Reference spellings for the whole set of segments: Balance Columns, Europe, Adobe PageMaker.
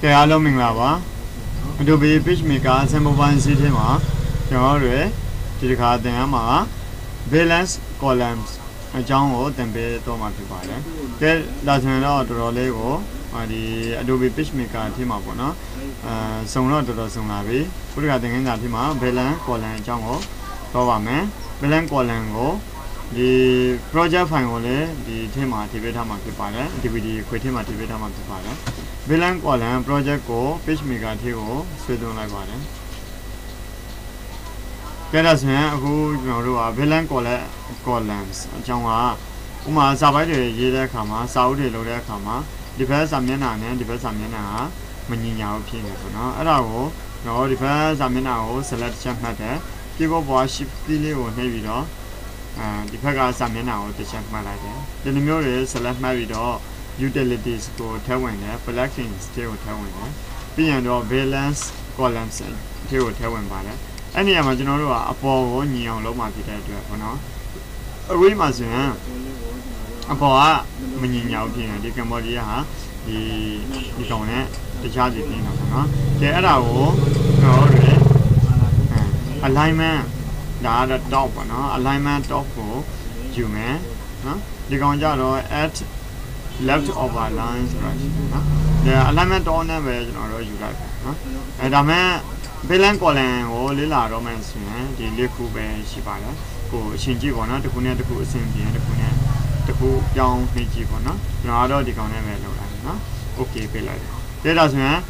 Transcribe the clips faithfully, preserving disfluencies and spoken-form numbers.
Okay, I love Minglava. Adobe PageMaker, Sambovan Cinema, Jamore, Chirika Dama, Balance Columns, a Jango, Tempe, Tomatipada. Tell Latina to Rolego, the Adobe PageMaker, Timapona, Sono to Rosunavi, Purgating Natima, Balance Column, Jango, Tovame, Balance Column Go. The project finally, the tema Tibeta Matipala, D V D Quitima Tibeta Matipala, Villain Column, Project Go, PageMaker Tigo, Swedona Garden. Get us men who know a villain columns, Janga, Uma Savade, Yeda Kama, Saudi Loda Kama, Defense Amena, Defense Amena, Menina Pinapona, Arago, no Defense Amena, Selection Matter, give up worship, Tilly or Navy Law. The first time I the check my life. The new is select my video utilities go telling there, collecting still telling there, being the balance columns still telling by that. Any imaginary Apollo Neo Loma Peter Dracono. We must know Apollo meaning out here, the Cambodia, the Tone, the charge in the Arao, alignment. The top, no alignment of you may, no, the Gonjaro at left over lines, right? The alignment on average, or you like, no, and a man, Belancolan or Lila Romance, the Lekube Shibala, who Shinji Gona, the Kuna, the Ku Sindi, the Kuna, the Ku Young Fiji Gona, the other the Gona, no, okay, Bella. Let us know.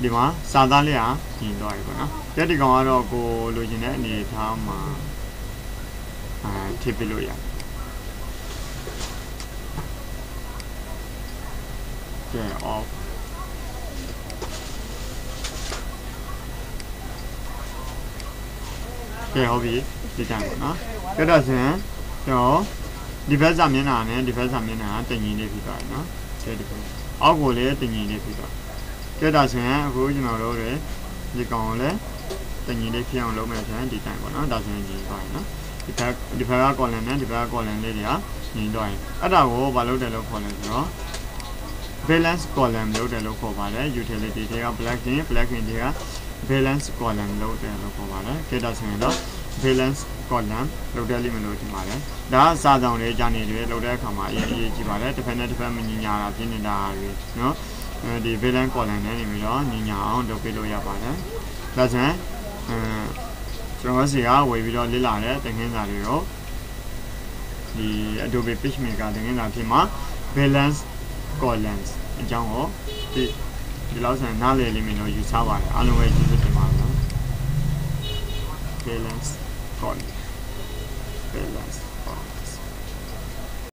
Dima Sadalia in Doigona. That is going to go Luginelli Tama Tipiluya. Okay, off. Okay, hobby, the Tangona. That is it. So, defense Amina, defense Amina, the Ninifica. I'll go there, the Ninifica. Cái đa số của chúng nào đấy thì còn đấy tự nhiên để khi lỗ mẹ thế thì tại của nó đa số gì vậy nó thì phải thì phải còn lên thì phải còn lên đây đi á nhìn rồi ở đâu vào lỗ để lỗ còn lên đó balance còn lên lỗ để lỗ còn vào đấy utility thì các black thì black thì các balance còn lên lỗ để lỗ còn vào đấy cái đa số đó balance còn lên lỗ để mình lỗ thì vào đấy đã xa dòng để cho nên để lỗ để không mà gì gì vào đấy thì phải nên thì phải mình nhà là thiên nhiên đà nó The villain calling any mirror, Nina, the Pedro Yapana. That's it. Traversia, we will lila, the Hendario, the Adobe PageMaker, the Hendatima, Balance Columns, Jango, the Los and Nale Limino, you saw it, always the Timana. Balance Columns. Balance Columns.